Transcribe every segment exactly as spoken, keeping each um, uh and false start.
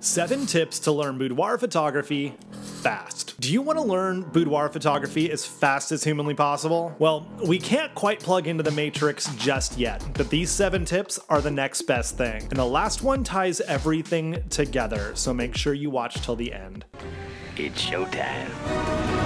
Seven tips to learn boudoir photography fast. Do you want to learn boudoir photography as fast as humanly possible? Well, we can't quite plug into the matrix just yet, but these seven tips are the next best thing. And the last one ties everything together, so make sure you watch till the end. It's showtime.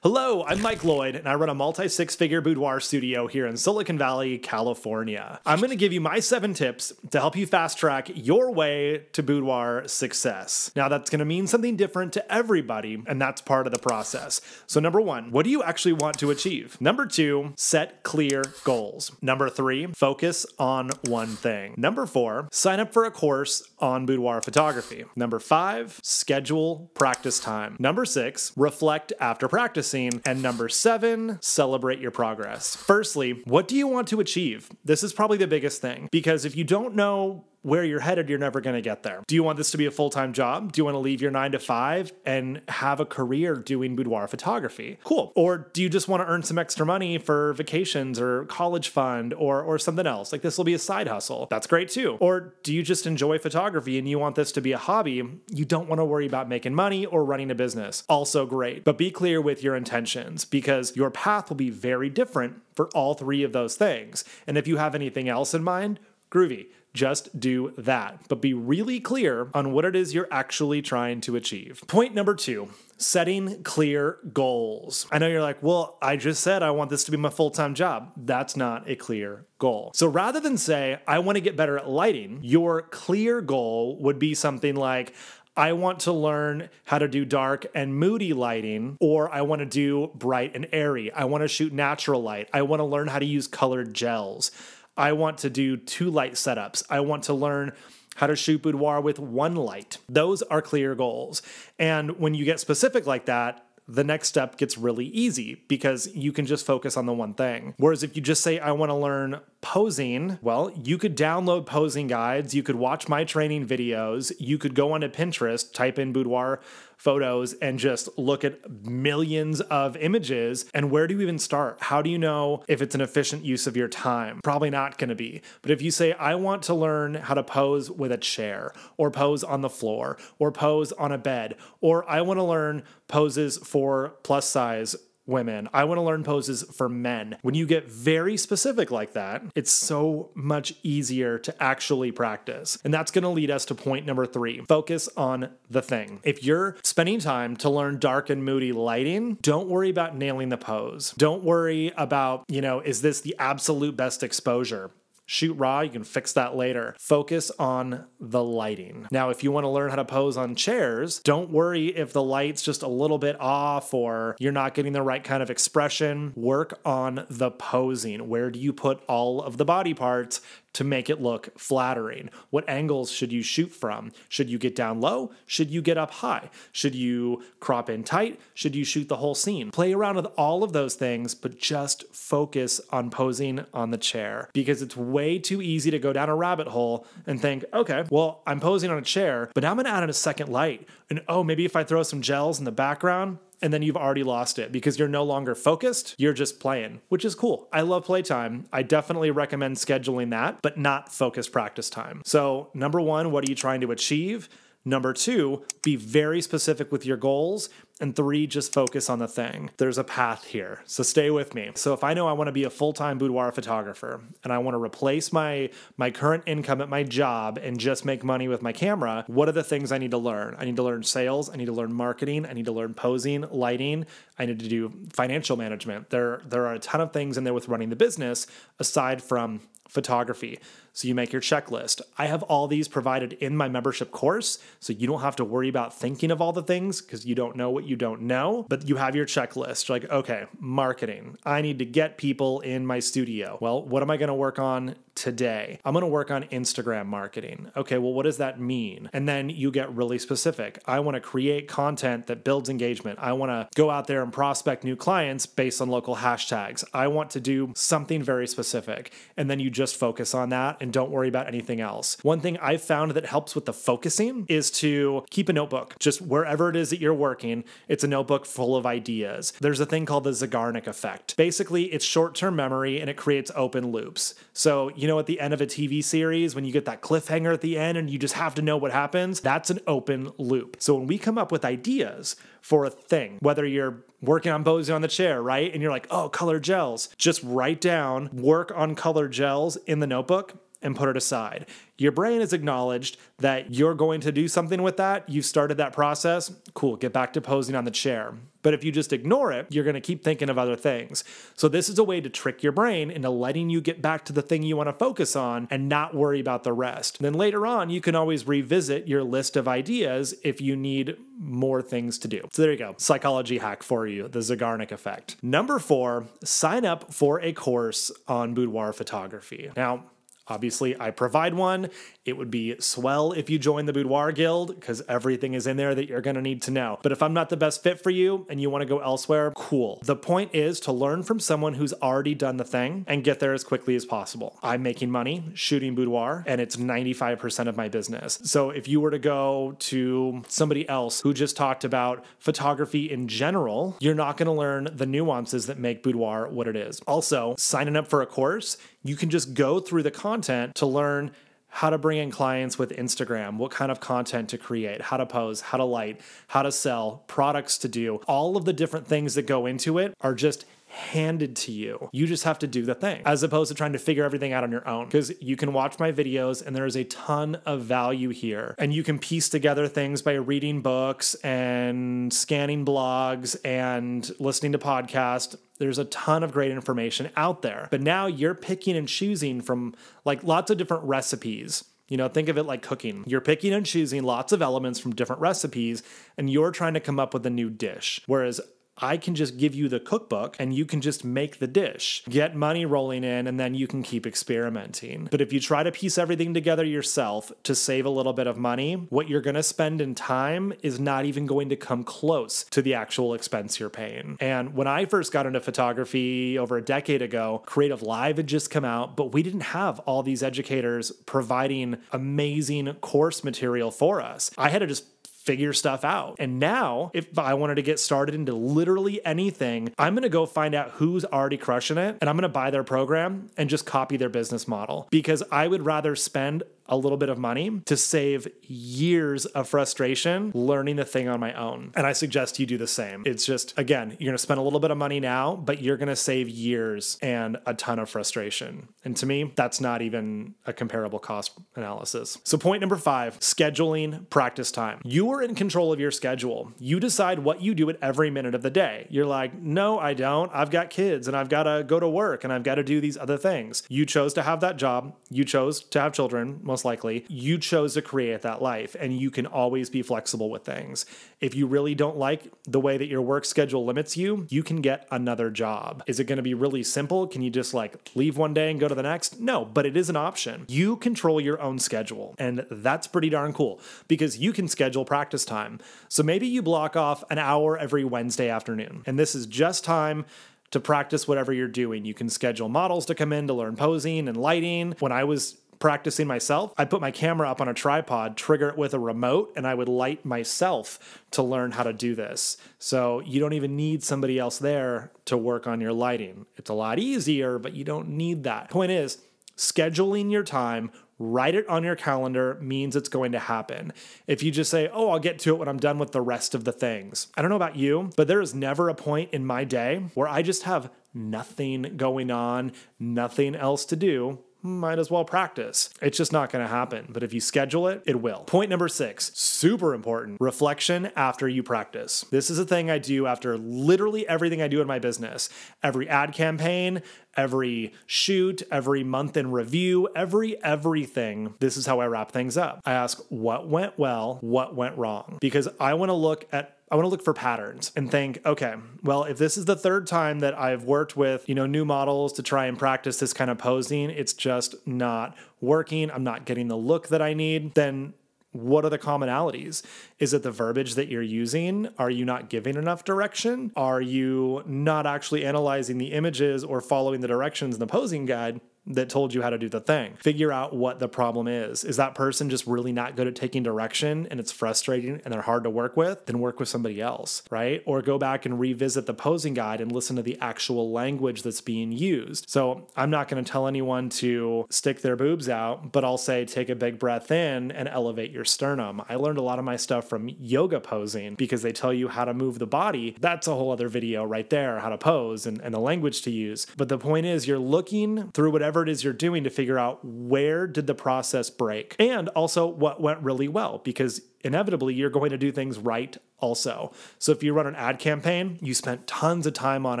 Hello, I'm Mike Lloyd, and I run a multi-six-figure boudoir studio here in Silicon Valley, California. I'm going to give you my seven tips to help you fast-track your way to boudoir success. Now, that's going to mean something different to everybody, and that's part of the process. So number one, what do you actually want to achieve? Number two, set clear goals. Number three, focus on one thing. Number four, sign up for a course on boudoir photography. Number five, schedule practice time. Number six, reflect after practice. And number seven, celebrate your progress. Firstly, what do you want to achieve? This is probably the biggest thing, because if you don't know where you're headed, you're never going to get there. Do you want this to be a full-time job? Do you want to leave your nine to five and have a career doing boudoir photography? Cool. Or do you just want to earn some extra money for vacations or college fund or, or something else? Like, this will be a side hustle. That's great too. Or do you just enjoy photography and you want this to be a hobby? You don't want to worry about making money or running a business. Also great, but be clear with your intentions, because your path will be very different for all three of those things. And if you have anything else in mind, groovy. Just do that, but be really clear on what it is you're actually trying to achieve. Point number two, setting clear goals. I know you're like, well, I just said I want this to be my full-time job. That's not a clear goal. So rather than say, I want to get better at lighting, your clear goal would be something like, I want to learn how to do dark and moody lighting, or I want to do bright and airy. I want to shoot natural light. I want to learn how to use colored gels. I want to do two light setups. I want to learn how to shoot boudoir with one light. Those are clear goals. And when you get specific like that, the next step gets really easy, because you can just focus on the one thing. Whereas if you just say, I want to learn posing, well, you could download posing guides, you could watch my training videos, you could go onto Pinterest, type in boudoir photos, and just look at millions of images. And where do you even start? How do you know if it's an efficient use of your time? Probably not going to be. But if you say, I want to learn how to pose with a chair, or pose on the floor, or pose on a bed, or I want to learn poses for plus size women. I want to learn poses for men. When you get very specific like that, it's so much easier to actually practice. And that's going to lead us to point number three, focus on the thing. If you're spending time to learn dark and moody lighting, don't worry about nailing the pose. Don't worry about, you know, is this the absolute best exposure? Shoot raw, you can fix that later. Focus on the lighting. Now, if you want to learn how to pose on chairs, don't worry if the light's just a little bit off or you're not getting the right kind of expression. Work on the posing. Where do you put all of the body parts to make it look flattering? What angles should you shoot from? Should you get down low? Should you get up high? Should you crop in tight? Should you shoot the whole scene? Play around with all of those things, but just focus on posing on the chair, because it's way too easy to go down a rabbit hole and think, okay, well, I'm posing on a chair, but now I'm gonna add in a second light. And oh, maybe if I throw some gels in the background, and then you've already lost it, because you're no longer focused, you're just playing, which is cool. I love playtime. I definitely recommend scheduling that, but not focused practice time. So number one, what are you trying to achieve? Number two, be very specific with your goals. And three, just focus on the thing. There's a path here, so stay with me. So if I know I want to be a full-time boudoir photographer and I want to replace my, my current income at my job and just make money with my camera, what are the things I need to learn? I need to learn sales. I need to learn marketing. I need to learn posing, lighting. I need to do financial management. There, there are a ton of things in there with running the business aside from photography. So you make your checklist. I have all these provided in my membership course, so you don't have to worry about thinking of all the things, because you don't know what you don't know, but you have your checklist. You're like, okay, marketing. I need to get people in my studio. Well, what am I going to work on today. I'm going to work on Instagram marketing. Okay, well, what does that mean? And then you get really specific. I want to create content that builds engagement. I want to go out there and prospect new clients based on local hashtags. I want to do something very specific. And then you just focus on that and don't worry about anything else. One thing I've found that helps with the focusing is to keep a notebook. Just wherever it is that you're working, it's a notebook full of ideas. There's a thing called the Zeigarnik effect. Basically, it's short-term memory and it creates open loops. So, you know, at the end of a T V series, when you get that cliffhanger at the end and you just have to know what happens, that's an open loop. So when we come up with ideas for a thing, whether you're working on Bozy on the Chair, right? And you're like, oh, color gels. Just write down, work on color gels in the notebook and put it aside. Your brain has acknowledged that you're going to do something with that. You've started that process. Cool, get back to posing on the chair. But if you just ignore it, you're gonna keep thinking of other things. So this is a way to trick your brain into letting you get back to the thing you wanna focus on and not worry about the rest. And then later on, you can always revisit your list of ideas if you need more things to do. So there you go, psychology hack for you, the Zeigarnik effect. Number four, sign up for a course on boudoir photography. Now, obviously, I provide one. It would be swell if you join the Boudoir Guild because everything is in there that you're going to need to know. But if I'm not the best fit for you and you want to go elsewhere, cool. The point is to learn from someone who's already done the thing and get there as quickly as possible. I'm making money shooting boudoir and it's ninety-five percent of my business. So if you were to go to somebody else who just talked about photography in general, you're not going to learn the nuances that make boudoir what it is. Also, signing up for a course, you can just go through the content to learn how to bring in clients with Instagram, what kind of content to create, how to pose, how to light, how to sell, products to do. All of the different things that go into it are just handed to you. You just have to do the thing as opposed to trying to figure everything out on your own, because you can watch my videos and there is a ton of value here, and you can piece together things by reading books and scanning blogs and listening to podcasts. There's a ton of great information out there, but now you're picking and choosing from like lots of different recipes. You know, think of it like cooking. You're picking and choosing lots of elements from different recipes and you're trying to come up with a new dish. Whereas I can just give you the cookbook and you can just make the dish, get money rolling in, and then you can keep experimenting. But if you try to piece everything together yourself to save a little bit of money, what you're going to spend in time is not even going to come close to the actual expense you're paying. And when I first got into photography over a decade ago, Creative Live had just come out, but we didn't have all these educators providing amazing course material for us. I had to just figure stuff out. And now, if I wanted to get started into literally anything, I'm going to go find out who's already crushing it and I'm going to buy their program and just copy their business model, because I would rather spend a little bit of money to save years of frustration learning the thing on my own. And I suggest you do the same. It's just, again, you're gonna spend a little bit of money now, but you're gonna save years and a ton of frustration. And to me, that's not even a comparable cost analysis. So point number five, scheduling practice time. You are in control of your schedule. You decide what you do at every minute of the day. You're like, no, I don't. I've got kids and I've gotta go to work and I've gotta do these other things. You chose to have that job. You chose to have children. Most likely, you chose to create that life, and you can always be flexible with things. If you really don't like the way that your work schedule limits you, you can get another job. Is it going to be really simple? Can you just like leave one day and go to the next? No, but it is an option. You control your own schedule, and that's pretty darn cool because you can schedule practice time. So maybe you block off an hour every Wednesday afternoon, and this is just time to practice whatever you're doing. You can schedule models to come in to learn posing and lighting. When I was practicing myself, I put my camera up on a tripod, trigger it with a remote, and I would light myself to learn how to do this. So you don't even need somebody else there to work on your lighting. It's a lot easier, but you don't need that. Point is, scheduling your time, write it on your calendar, means it's going to happen. If you just say, oh, I'll get to it when I'm done with the rest of the things. I don't know about you, but there is never a point in my day where I just have nothing going on, nothing else to do. Might as well practice. It's just not going to happen. But if you schedule it, it will. Point number six, super important, reflection after you practice. This is a thing I do after literally everything I do in my business. Every ad campaign, every shoot, every month in review, every everything. This is how I wrap things up. I ask what went well, what went wrong, because I want to look at I want to look for patterns and think, okay, well, if this is the third time that I've worked with, you know, new models to try and practice this kind of posing, it's just not working. I'm not getting the look that I need. Then what are the commonalities? Is it the verbiage that you're using? Are you not giving enough direction? Are you not actually analyzing the images or following the directions in the posing guide that told you how to do the thing? Figure out what the problem is. Is that person just really not good at taking direction and it's frustrating and they're hard to work with? Then work with somebody else, right? Or go back and revisit the posing guide and listen to the actual language that's being used. So I'm not going to tell anyone to stick their boobs out, but I'll say, take a big breath in and elevate your sternum. I learned a lot of my stuff from yoga posing because they tell you how to move the body. That's a whole other video right there, how to pose and, and the language to use. But the point is you're looking through whatever it is you're doing to figure out where did the process break and also what went really well, because inevitably you're going to do things right also. So if you run an ad campaign, you spent tons of time on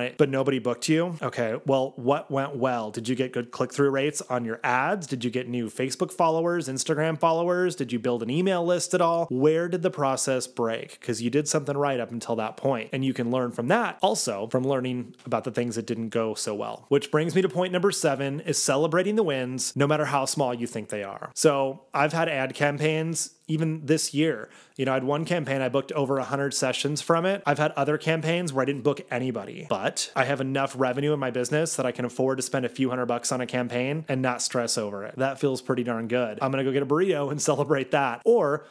it, but nobody booked you. Okay, well, what went well? Did you get good click-through rates on your ads? Did you get new Facebook followers, Instagram followers? Did you build an email list at all? Where did the process break? Because you did something right up until that point. And you can learn from that also from learning about the things that didn't go so well. Which brings me to point number seven, is celebrating the wins, no matter how small you think they are. So I've had ad campaigns even this year. You know, I had one campaign, I booked over one hundred sessions from it. I've had other campaigns where I didn't book anybody, but I have enough revenue in my business that I can afford to spend a few hundred bucks on a campaign and not stress over it. That feels pretty darn good. I'm gonna go get a burrito and celebrate that. Or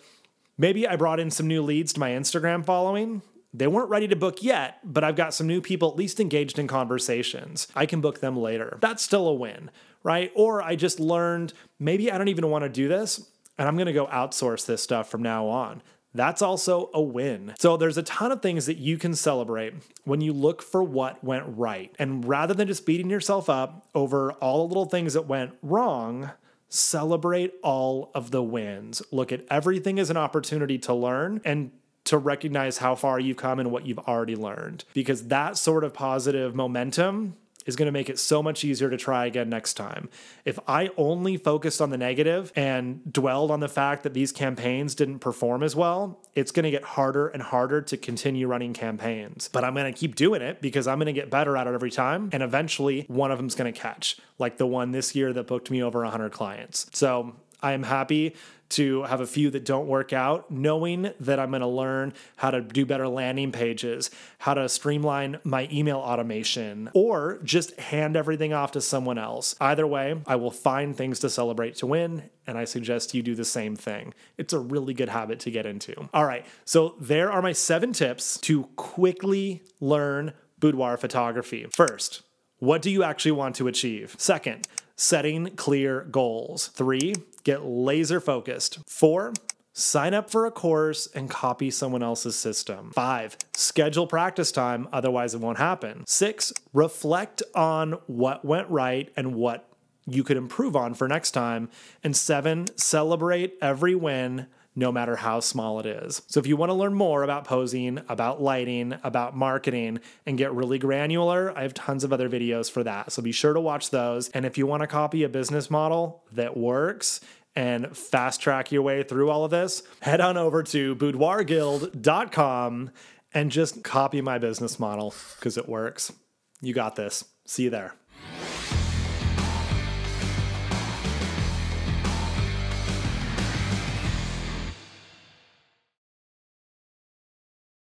maybe I brought in some new leads to my Instagram following. They weren't ready to book yet, but I've got some new people at least engaged in conversations. I can book them later. That's still a win, right? Or I just learned, maybe I don't even wanna do this, and I'm gonna go outsource this stuff from now on. That's also a win. So there's a ton of things that you can celebrate when you look for what went right. And rather than just beating yourself up over all the little things that went wrong, celebrate all of the wins. Look at everything as an opportunity to learn and to recognize how far you've come and what you've already learned. Because that sort of positive momentum is going to make it so much easier to try again next time. If I only focused on the negative and dwelled on the fact that these campaigns didn't perform as well, it's going to get harder and harder to continue running campaigns. But I'm going to keep doing it because I'm going to get better at it every time. And eventually one of them's going to catch, like the one this year that booked me over one hundred clients. So I am happy to have a few that don't work out, knowing that I'm gonna learn how to do better landing pages, how to streamline my email automation, or just hand everything off to someone else. Either way, I will find things to celebrate to win, and I suggest you do the same thing. It's a really good habit to get into. All right, so there are my seven tips to quickly learn boudoir photography. First, what do you actually want to achieve? Second, setting clear goals. Three, get laser focused. Four, sign up for a course and copy someone else's system. Five, schedule practice time, otherwise it won't happen. Six, reflect on what went right and what you could improve on for next time. And seven, celebrate every win, no matter how small it is. So if you want to learn more about posing, about lighting, about marketing, and get really granular, I have tons of other videos for that. So be sure to watch those. And if you want to copy a business model that works and fast track your way through all of this, head on over to boudoir guild dot com and just copy my business model because it works. You got this. See you there.